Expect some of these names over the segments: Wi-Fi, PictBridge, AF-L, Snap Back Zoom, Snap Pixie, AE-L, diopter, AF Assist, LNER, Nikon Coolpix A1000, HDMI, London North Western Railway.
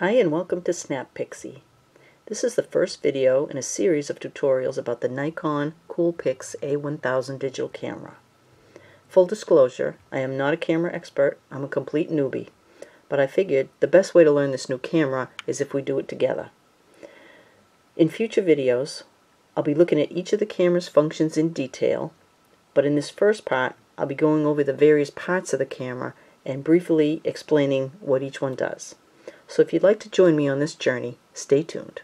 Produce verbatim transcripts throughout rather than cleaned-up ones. Hi and welcome to Snap Pixie. This is the first video in a series of tutorials about the Nikon Coolpix A one thousand digital camera. Full disclosure, I am not a camera expert, I'm a complete newbie, but I figured the best way to learn this new camera is if we do it together. In future videos, I'll be looking at each of the camera's functions in detail, but in this first part, I'll be going over the various parts of the camera and briefly explaining what each one does. So if you'd like to join me on this journey, stay tuned.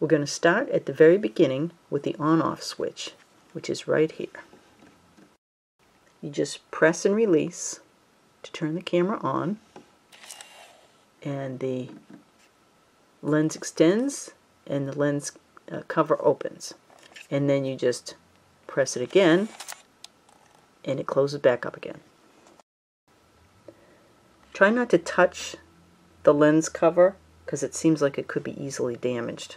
We're going to start at the very beginning with the on-off switch, which is right here. You just press and release to turn the camera on, and the lens extends and the lens uh, cover opens, and then you just press it again and it closes back up again. Try not to touch the lens cover because it seems like it could be easily damaged.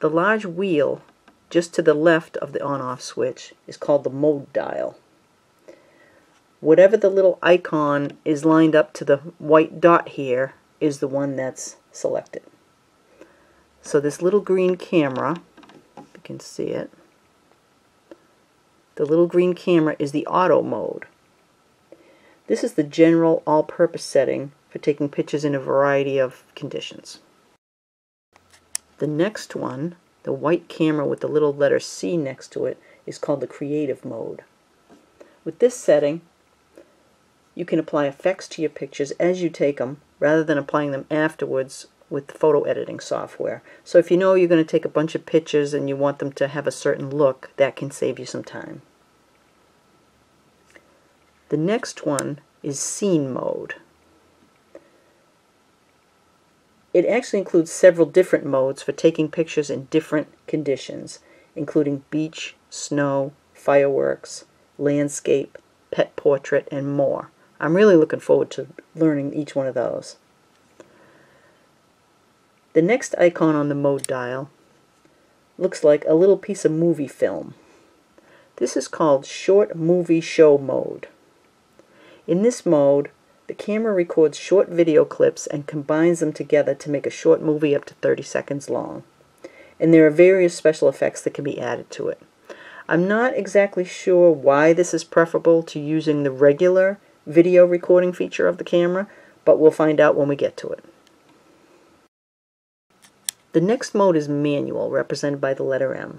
The large wheel just to the left of the on-off switch is called the mode dial. Whatever the little icon is lined up to the white dot here is the one that's selected. So this little green camera, if you can see it, the little green camera is the auto mode. This is the general all-purpose setting for taking pictures in a variety of conditions. The next one, the white camera with the little letter C next to it, is called the creative mode. With this setting, you can apply effects to your pictures as you take them rather than applying them afterwards with photo editing software. So if you know you're going to take a bunch of pictures and you want them to have a certain look, that can save you some time. The next one is scene mode. It actually includes several different modes for taking pictures in different conditions, including beach, snow, fireworks, landscape, pet portrait, and more. I'm really looking forward to learning each one of those. The next icon on the mode dial looks like a little piece of movie film. This is called short movie show mode. In this mode, the camera records short video clips and combines them together to make a short movie up to thirty seconds long. And there are various special effects that can be added to it. I'm not exactly sure why this is preferable to using the regular video recording feature of the camera, but we'll find out when we get to it. The next mode is manual, represented by the letter M.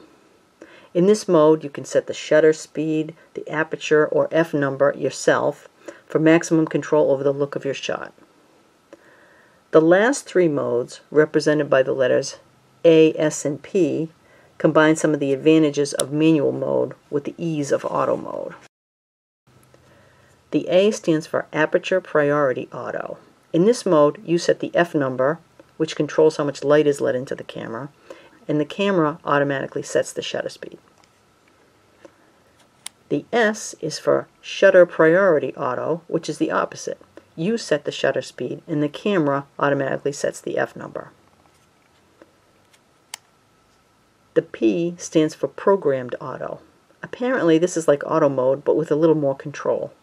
In this mode, you can set the shutter speed, the aperture, or f-number yourself, for maximum control over the look of your shot. The last three modes, represented by the letters A, S, and P, combine some of the advantages of manual mode with the ease of auto mode. The A stands for Aperture Priority Auto. In this mode, you set the f-number, which controls how much light is let into the camera, and the camera automatically sets the shutter speed. The S is for Shutter Priority Auto, which is the opposite. You set the shutter speed and the camera automatically sets the f-number. The P stands for Programmed Auto. Apparently this is like auto mode but with a little more control.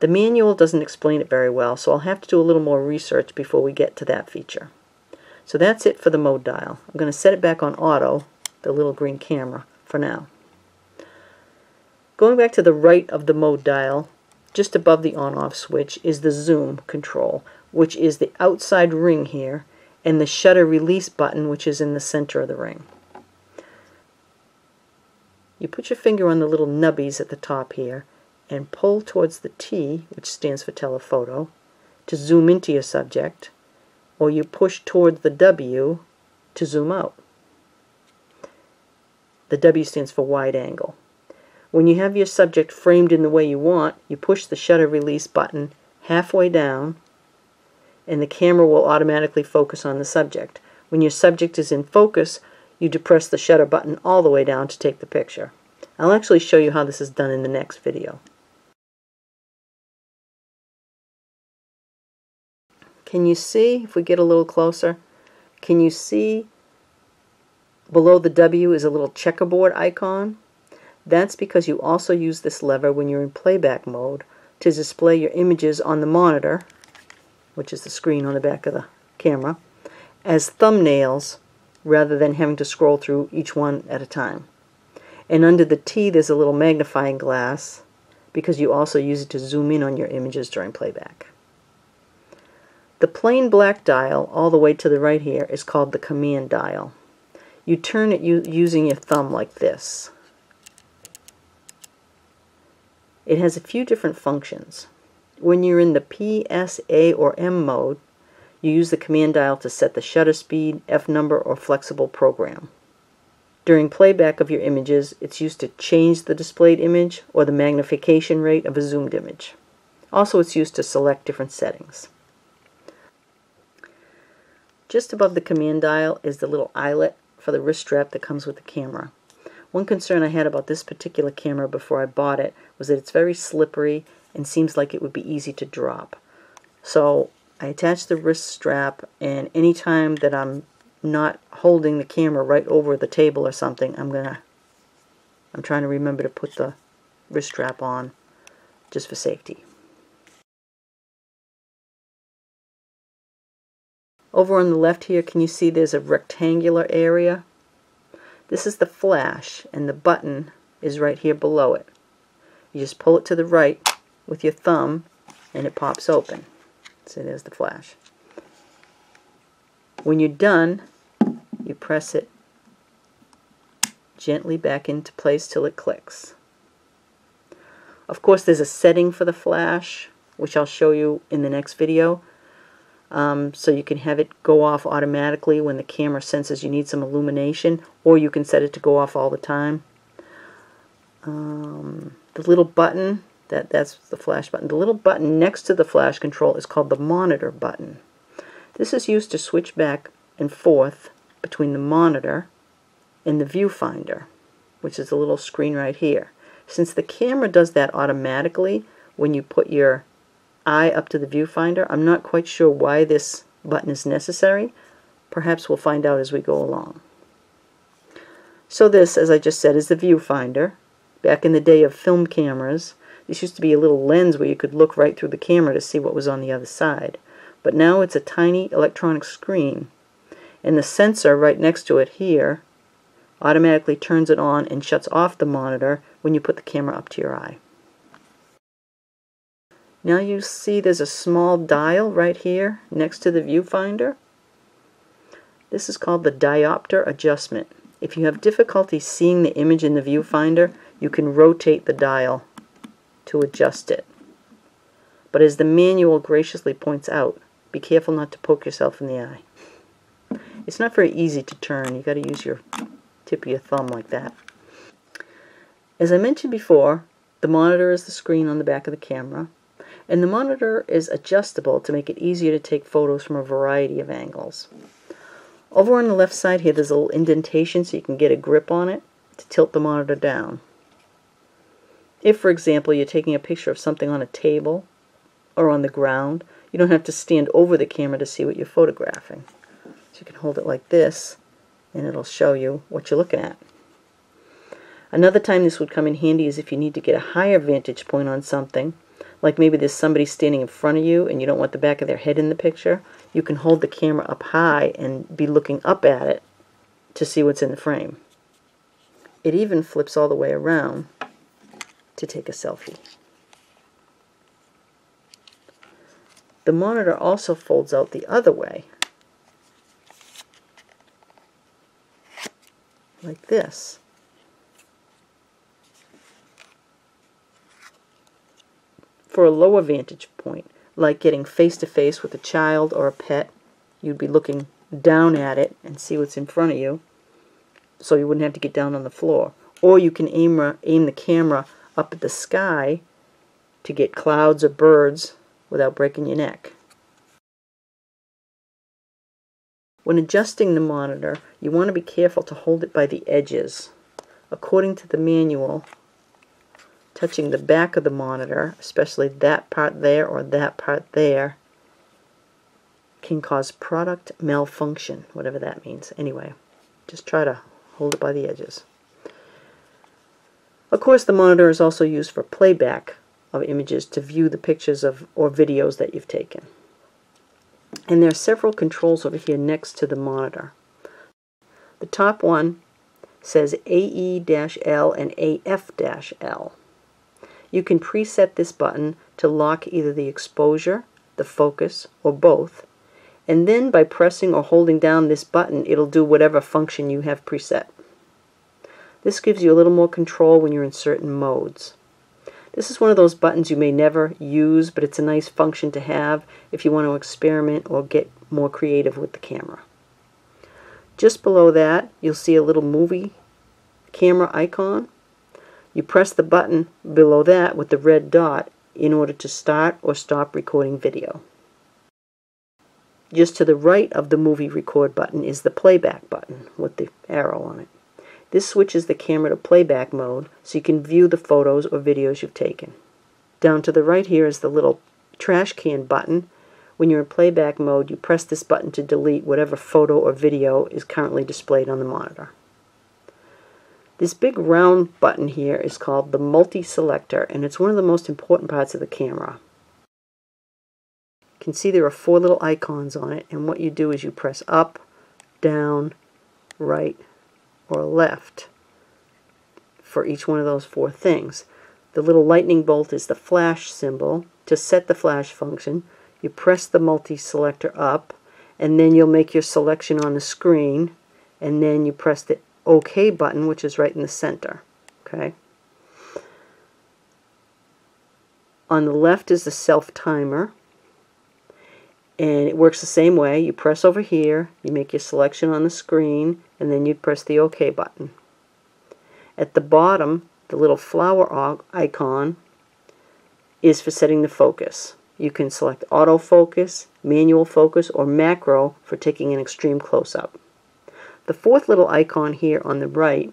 The manual doesn't explain it very well, so I'll have to do a little more research before we get to that feature. So that's it for the mode dial. I'm going to set it back on auto, the little green camera, for now. Going back to the right of the mode dial, just above the on-off switch, is the zoom control, which is the outside ring here, and the shutter release button, which is in the center of the ring. You put your finger on the little nubbies at the top here and pull towards the T, which stands for telephoto, to zoom into your subject, or you push towards the W to zoom out. The W stands for wide angle. When you have your subject framed in the way you want, you push the shutter release button halfway down and the camera will automatically focus on the subject. When your subject is in focus, you depress the shutter button all the way down to take the picture. I'll actually show you how this is done in the next video. Can you see, if we get a little closer, can you see below the W is a little checkerboard icon? That's because you also use this lever when you're in playback mode to display your images on the monitor which is the screen on the back of the camera, as thumbnails rather than having to scroll through each one at a time. And under the T there's a little magnifying glass because you also use it to zoom in on your images during playback. The plain black dial all the way to the right here is called the command dial. You turn it using your thumb like this. It has a few different functions. When you're in the P, S, A, or M mode, you use the command dial to set the shutter speed, F number, or flexible program. During playback of your images, it's used to change the displayed image or the magnification rate of a zoomed image. Also, it's used to select different settings. Just above the command dial is the little eyelet for the wrist strap that comes with the camera. One concern I had about this particular camera before I bought it was that it's very slippery and seems like it would be easy to drop. So I attach the wrist strap, and anytime that I'm not holding the camera right over the table or something, I'm gonna I'm trying to remember to put the wrist strap on just for safety. Over on the left here, can you see there's a rectangular area? This is the flash, and the button is right here below it. You just pull it to the right with your thumb and it pops open. So there's the flash. When you're done, you press it gently back into place till it clicks. Of course, there's a setting for the flash, which I'll show you in the next video. Um, so you can have it go off automatically when the camera senses you need some illumination, or you can set it to go off all the time. Um, the little button, that, that's the flash button. The little button next to the flash control is called the monitor button. This is used to switch back and forth between the monitor and the viewfinder, which is the little screen right here. Since the camera does that automatically when you put your eye up to the viewfinder, I'm not quite sure why this button is necessary. Perhaps we'll find out as we go along. So this, as I just said, is the viewfinder. Back in the day of film cameras, this used to be a little lens where you could look right through the camera to see what was on the other side. But now it's a tiny electronic screen, and the sensor right next to it here automatically turns it on and shuts off the monitor when you put the camera up to your eye. Now you see there's a small dial right here next to the viewfinder. This is called the diopter adjustment. If you have difficulty seeing the image in the viewfinder, you can rotate the dial to adjust it. But as the manual graciously points out, be careful not to poke yourself in the eye. It's not very easy to turn. You've got to use your tip of your thumb like that. As I mentioned before, the monitor is the screen on the back of the camera. And the monitor is adjustable to make it easier to take photos from a variety of angles. Over on the left side here, there's a little indentation so you can get a grip on it to tilt the monitor down. If, for example, you're taking a picture of something on a table or on the ground, you don't have to stand over the camera to see what you're photographing. So you can hold it like this, and it'll show you what you're looking at. Another time this would come in handy is if you need to get a higher vantage point on something. Like maybe there's somebody standing in front of you and you don't want the back of their head in the picture, you can hold the camera up high and be looking up at it to see what's in the frame. It even flips all the way around to take a selfie. The monitor also folds out the other way, like this. For a lower vantage point, like getting face-to-face with a child or a pet, you'd be looking down at it and see what's in front of you, so you wouldn't have to get down on the floor. Or you can aim, aim the camera up at the sky to get clouds or birds without breaking your neck. When adjusting the monitor, you want to be careful to hold it by the edges. According to the manual, touching the back of the monitor, especially that part there or that part there, can cause product malfunction, whatever that means. Anyway, just try to hold it by the edges. Of course, the monitor is also used for playback of images to view the pictures of or videos that you've taken. And there are several controls over here next to the monitor. The top one says A E L and A F L. You can preset this button to lock either the exposure, the focus, or both. And then by pressing or holding down this button, it'll do whatever function you have preset. This gives you a little more control when you're in certain modes. This is one of those buttons you may never use, but it's a nice function to have if you want to experiment or get more creative with the camera. Just below that, you'll see a little movie camera icon. You press the button below that with the red dot in order to start or stop recording video. Just to the right of the movie record button is the playback button with the arrow on it. This switches the camera to playback mode so you can view the photos or videos you've taken. Down to the right here is the little trash can button. When you're in playback mode, you press this button to delete whatever photo or video is currently displayed on the monitor. This big round button here is called the multi-selector, and it's one of the most important parts of the camera. You can see there are four little icons on it, and what you do is you press up, down, right, or left for each one of those four things. The little lightning bolt is the flash symbol. To set the flash function, you press the multi-selector up, and then you'll make your selection on the screen, and then you press the OK button, which is right in the center. Okay. On the left is the self-timer, and it works the same way. You press over here, you make your selection on the screen, and then you press the OK button. At the bottom, the little flower icon is for setting the focus. You can select autofocus, manual focus, or macro for taking an extreme close-up. The fourth little icon here on the right,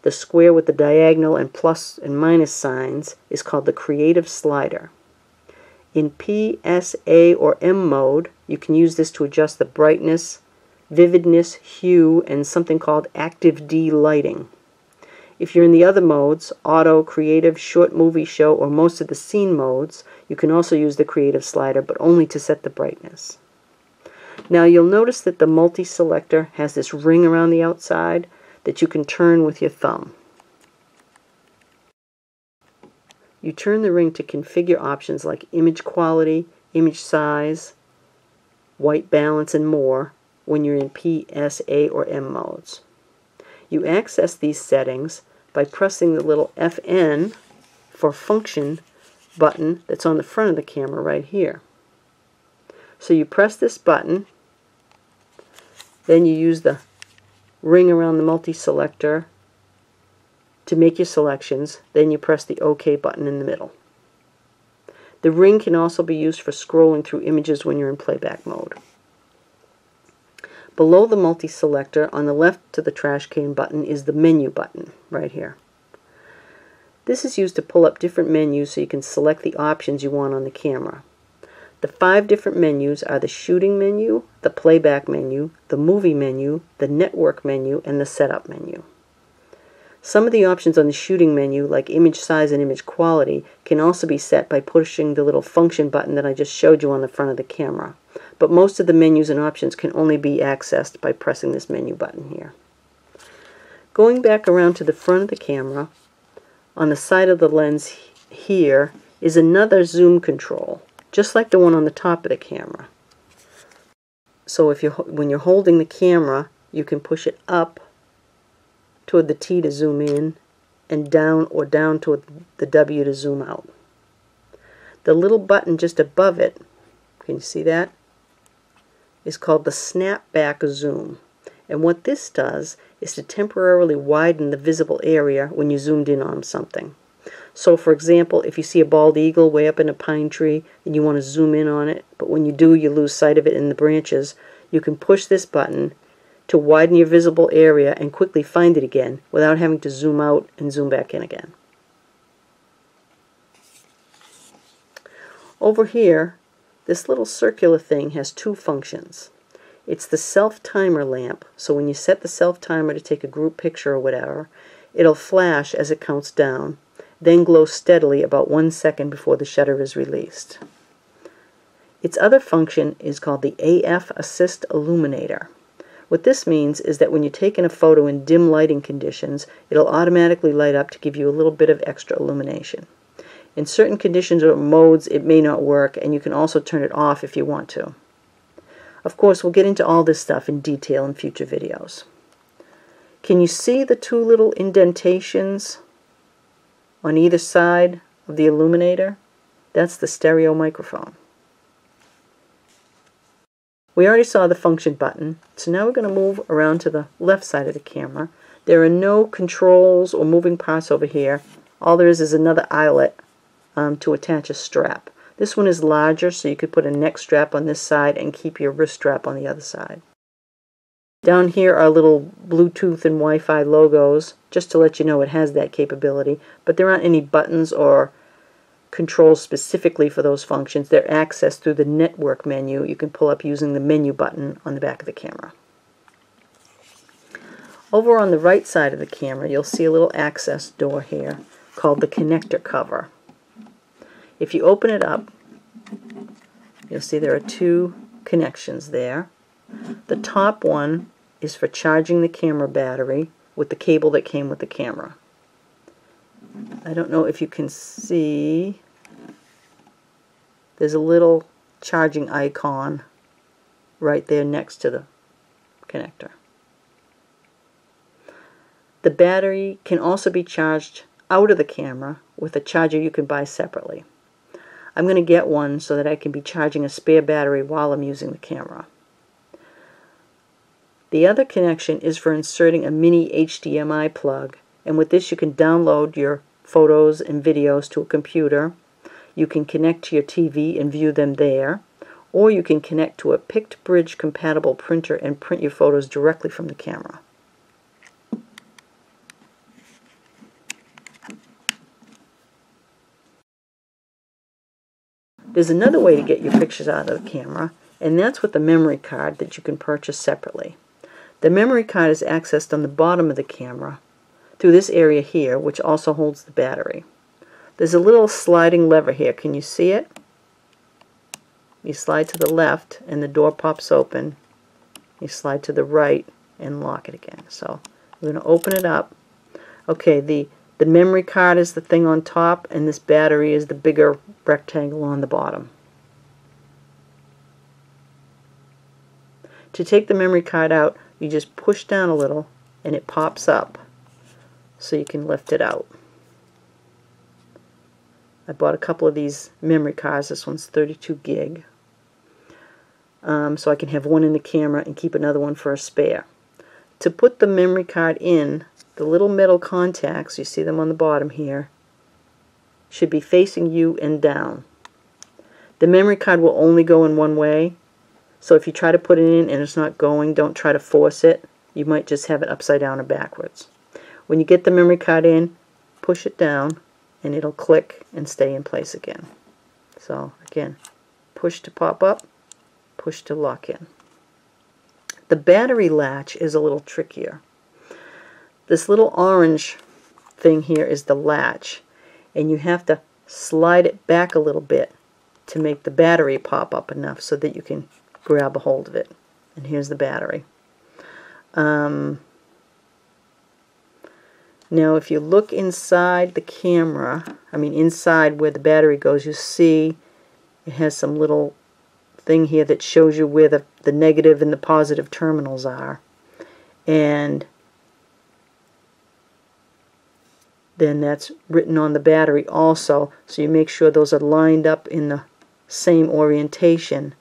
the square with the diagonal and plus and minus signs, is called the creative slider. In P S A or M mode, you can use this to adjust the brightness, vividness, hue, and something called active D lighting. If you're in the other modes, auto, creative, short movie show, or most of the scene modes, you can also use the creative slider, but only to set the brightness. Now you'll notice that the multi-selector has this ring around the outside that you can turn with your thumb. You turn the ring to configure options like image quality, image size, white balance, and more when you're in P S A or M modes. You access these settings by pressing the little F N for function button that's on the front of the camera right here. So you press this button, then you use the ring around the multi-selector to make your selections, then you press the OK button in the middle. The ring can also be used for scrolling through images when you're in playback mode. Below the multi-selector, on the left to the trash can button, is the menu button right here. This is used to pull up different menus so you can select the options you want on the camera. The five different menus are the shooting menu, the playback menu, the movie menu, the network menu, and the setup menu. Some of the options on the shooting menu, like image size and image quality, can also be set by pushing the little function button that I just showed you on the front of the camera. But most of the menus and options can only be accessed by pressing this menu button here. Going back around to the front of the camera, on the side of the lens here is another zoom control, just like the one on the top of the camera. So if you're, when you're holding the camera, you can push it up toward the T to zoom in, and down or down toward the W to zoom out. The little button just above it, can you see that, is called the Snap Back Zoom. And what this does is to temporarily widen the visible area when you zoomed in on something. So for example, if you see a bald eagle way up in a pine tree and you want to zoom in on it, but when you do you lose sight of it in the branches, you can push this button to widen your visible area and quickly find it again without having to zoom out and zoom back in again. Over here, this little circular thing has two functions. It's the self-timer lamp, so when you set the self-timer to take a group picture or whatever, it'll flash as it counts down, then glow steadily about one second before the shutter is released. Its other function is called the A F Assist Illuminator. What this means is that when you take in a photo in dim lighting conditions, it'll automatically light up to give you a little bit of extra illumination. In certain conditions or modes, it may not work, and you can also turn it off if you want to. Of course, we'll get into all this stuff in detail in future videos. Can you see the two little indentations on either side of the illuminator? That's the stereo microphone. We already saw the function button, so now we're going to move around to the left side of the camera. There are no controls or moving parts over here. All there is is another eyelet um, to attach a strap. This one is larger, so you could put a neck strap on this side and keep your wrist strap on the other side. Down here are little Bluetooth and Wi-Fi logos, just to let you know it has that capability, but there aren't any buttons or controls specifically for those functions. They're accessed through the network menu. You can pull up using the menu button on the back of the camera. Over on the right side of the camera, you'll see a little access door here called the connector cover. If you open it up, you'll see there are two connections there. The top one is for charging the camera battery with the cable that came with the camera. I don't know if you can see, there's a little charging icon right there next to the connector. The battery can also be charged out of the camera with a charger you can buy separately. I'm going to get one so that I can be charging a spare battery while I'm using the camera. The other connection is for inserting a mini H D M I plug, and with this you can download your photos and videos to a computer. You can connect to your T V and view them there, or you can connect to a PictBridge compatible printer and print your photos directly from the camera. There's another way to get your pictures out of the camera, and that's with a memory card that you can purchase separately. The memory card is accessed on the bottom of the camera through this area here, which also holds the battery. There's a little sliding lever here. Can you see it? You slide to the left and the door pops open. You slide to the right and lock it again. So we're going to open it up. Okay, the, the memory card is the thing on top, and this battery is the bigger rectangle on the bottom. To take the memory card out, you just push down a little and it pops up so you can lift it out. I bought a couple of these memory cards. This one's thirty-two gig. Um, so I can have one in the camera and keep another one for a spare. To put the memory card in, the little metal contacts, you see them on the bottom here, should be facing you and down. The memory card will only go in one way. So if you try to put it in and it's not going, don't try to force it. You might just have it upside down or backwards. When you get the memory card in, push it down and it'll click and stay in place again. So again, push to pop up, push to lock in. The battery latch is a little trickier. This little orange thing here is the latch, and you have to slide it back a little bit to make the battery pop up enough so that you can grab a hold of it. And here's the battery. Um, now if you look inside the camera, I mean inside where the battery goes, you see it has some little thing here that shows you where the, the negative and the positive terminals are. And then that's written on the battery also, so you make sure those are lined up in the same orientation.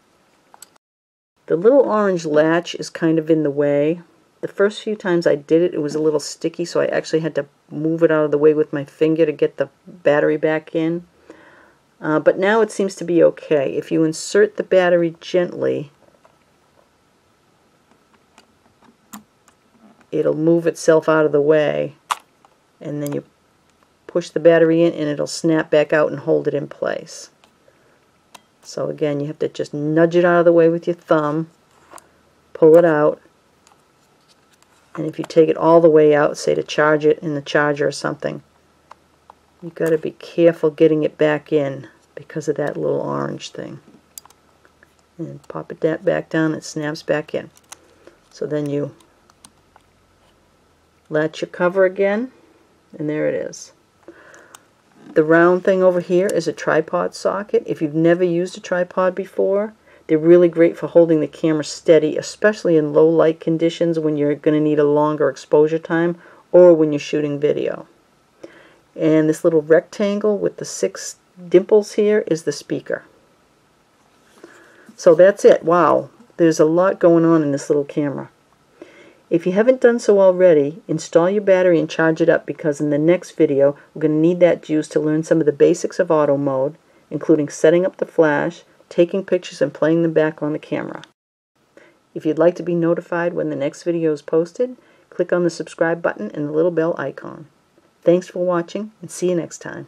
The little orange latch is kind of in the way. The first few times I did it, it was a little sticky, so I actually had to move it out of the way with my finger to get the battery back in. Uh, but now it seems to be okay. If you insert the battery gently, it'll move itself out of the way, and then you push the battery in and it'll snap back out and hold it in place. So again, you have to just nudge it out of the way with your thumb, pull it out, and if you take it all the way out, say to charge it in the charger or something, you've got to be careful getting it back in because of that little orange thing. and pop it that back down, it snaps back in. So then you latch your cover again, and there it is. The round thing over here is a tripod socket. If you've never used a tripod before, they're really great for holding the camera steady, especially in low light conditions when you're going to need a longer exposure time or when you're shooting video. And this little rectangle with the six dimples here is the speaker. So that's it. Wow, there's a lot going on in this little camera. If you haven't done so already, install your battery and charge it up, because in the next video we're going to need that juice to learn some of the basics of auto mode, including setting up the flash, taking pictures, and playing them back on the camera. If you'd like to be notified when the next video is posted, click on the subscribe button and the little bell icon. Thanks for watching, and see you next time.